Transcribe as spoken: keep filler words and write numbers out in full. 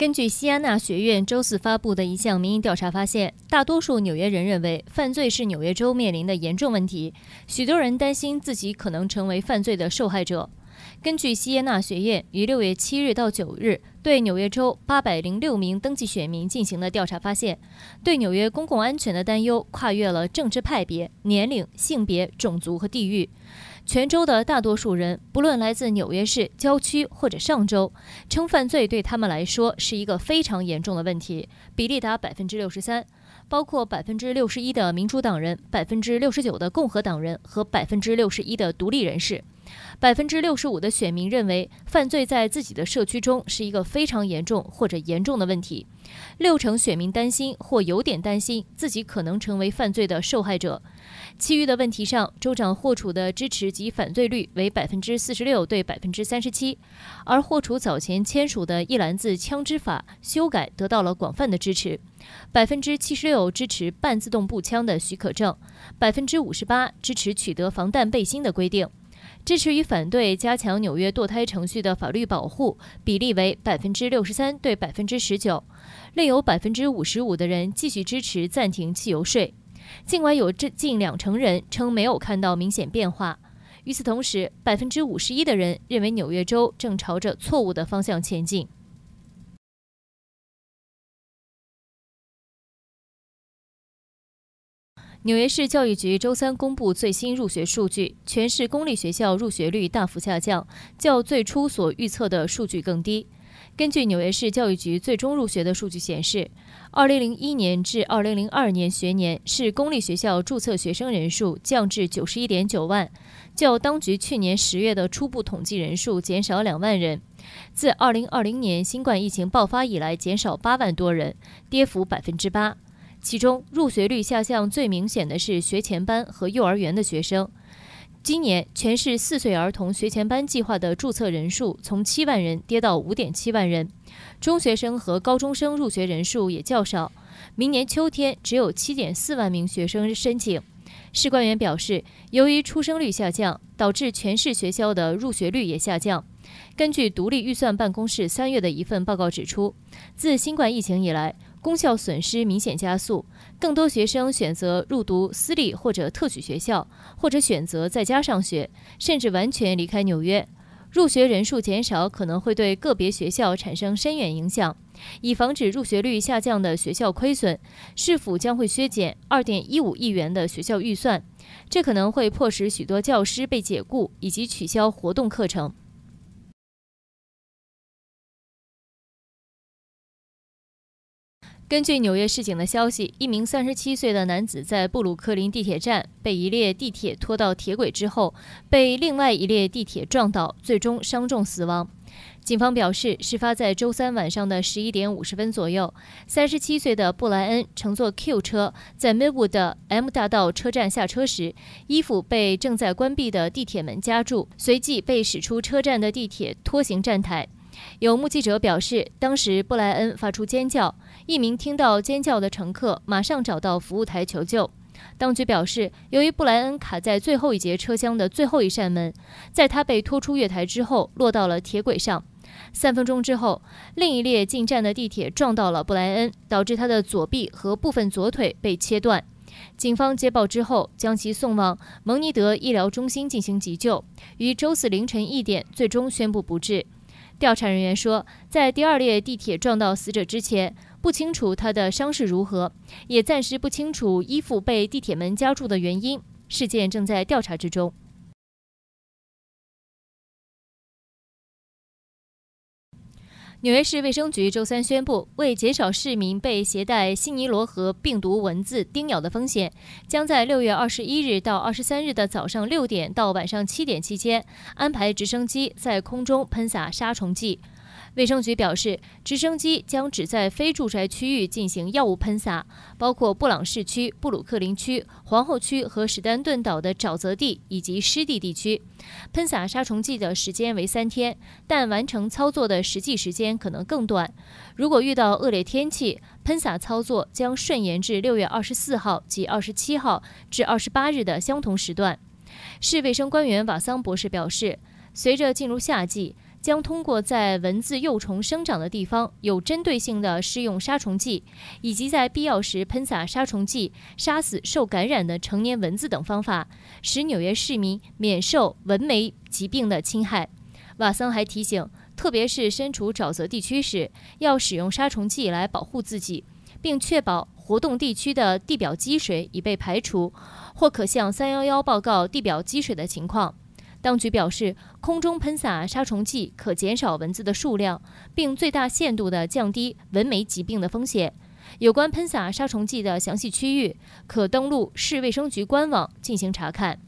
根据西安纳学院周四发布的一项民意调查发现，大多数纽约人认为犯罪是纽约州面临的严重问题，许多人担心自己可能成为犯罪的受害者。 根据西耶纳学院于六月七日到九日对纽约州八百零六名登记选民进行的调查发现，对纽约公共安全的担忧跨越了政治派别、年龄、性别、种族和地域。全州的大多数人，不论来自纽约市郊区或者上州，称犯罪对他们来说是一个非常严重的问题，比例达百分之六十三，包括百分之六十一的民主党人、百分之六十九的共和党人和百分之六十一的独立人士。 百分之六十五的选民认为犯罪在自己的社区中是一个非常严重或者严重的问题。六成选民担心或有点担心自己可能成为犯罪的受害者。其余的问题上，州长霍楚的支持及反对率为百分之四十六对百分之三十七，而霍楚早前签署的一篮子枪支法修改得到了广泛的支持。 百分之七十六支持半自动步枪的许可证，百分之五十八支持取得防弹背心的规定，支持与反对加强纽约堕胎程序的法律保护比例为百分之六十三对百分之十九。另有百分之五十五的人继续支持暂停汽油税，尽管有近两成人称没有看到明显变化。与此同时，百分之五十一的人认为纽约州正朝着错误的方向前进。纽约市教育局周三公布最新入学数据，全市公立学校入学率大幅下降，较最初所预测的数据更低。根据纽约市教育局最终入学的数据显示， 二零零一年至二零零二年学年市公立学校注册学生人数降至 九十一点九万，较当局去年十月的初步统计人数减少两万人，自二零二零年新冠疫情爆发以来减少八万多人，跌幅 百分之八。 其中，入学率下降最明显的是学前班和幼儿园的学生。今年，全市四岁儿童学前班计划的注册人数从七万人跌到 五点七万人，中学生和高中生入学人数也较少。明年秋天，只有 七点四万名学生申请。市官员表示，由于出生率下降，导致全市学校的入学率也下降。 根据独立预算办公室三月的一份报告指出，自新冠疫情以来，公校损失明显加速，更多学生选择入读私立或者特许学校，或者选择在家上学，甚至完全离开纽约。入学人数减少可能会对个别学校产生深远影响。以防止入学率下降的学校亏损，市府将会削减 二点一五亿元的学校预算，这可能会迫使许多教师被解雇以及取消活动课程。 根据纽约市警的消息，一名三十七岁的男子在布鲁克林地铁站被一列地铁拖到铁轨之后，被另外一列地铁撞倒，最终伤重死亡。警方表示，事发在周三晚上的十一点五十分左右。三十七岁的布莱恩乘坐 Q 车在 Midwood 的 M 大道车站下车时，衣服被正在关闭的地铁门夹住，随即被驶出车站的地铁拖行站台。 有目击者表示，当时布莱恩发出尖叫，一名听到尖叫的乘客马上找到服务台求救。当局表示，由于布莱恩卡在最后一节车厢的最后一扇门，在他被拖出月台之后，落到了铁轨上。三分钟之后，另一列进站的地铁撞到了布莱恩，导致他的左臂和部分左腿被切断。 警方接报之后，将其送往蒙尼德医疗中心进行急救，于周四凌晨一点最终宣布不治。 调查人员说，在第二列地铁撞到死者之前，不清楚他的伤势如何，也暂时不清楚衣服被地铁门夹住的原因。事件正在调查之中。纽约市卫生局周三宣布，为减少市民被携带西尼罗河病毒蚊子叮咬的风险，将在六月二十一日到二十三日的早上六点到晚上七点期间，安排直升机在空中喷洒杀虫剂。卫生局表示，直升机将只在非住宅区域进行药物喷洒，包括布朗市区、布鲁克林区、皇后区和史丹顿岛的沼泽地以及湿地地区。喷洒杀虫剂的时间为三天，但完成操作的实际时间可能更短。如果遇到恶劣天气，喷洒操作将顺延至六月二十四号及二十七号至二十八日的相同时段。市卫生官员瓦桑博士表示，随着进入夏季，将通过在蚊子幼虫生长的地方有针对性地施用杀虫剂，以及在必要时喷洒杀虫剂，杀死受感染的成年蚊子等方法，使纽约市民免受蚊媒疾病的侵害。瓦桑还提醒，特别是身处沼泽地区时，要使用杀虫剂来保护自己，并确保活动地区的地表积水已被排除，或可向三一一报告地表积水的情况。 当局表示，空中喷洒杀虫剂可减少蚊子的数量，并最大限度地降低蚊媒疾病的风险。有关喷洒杀虫剂的详细区域，可登录市卫生局官网进行查看。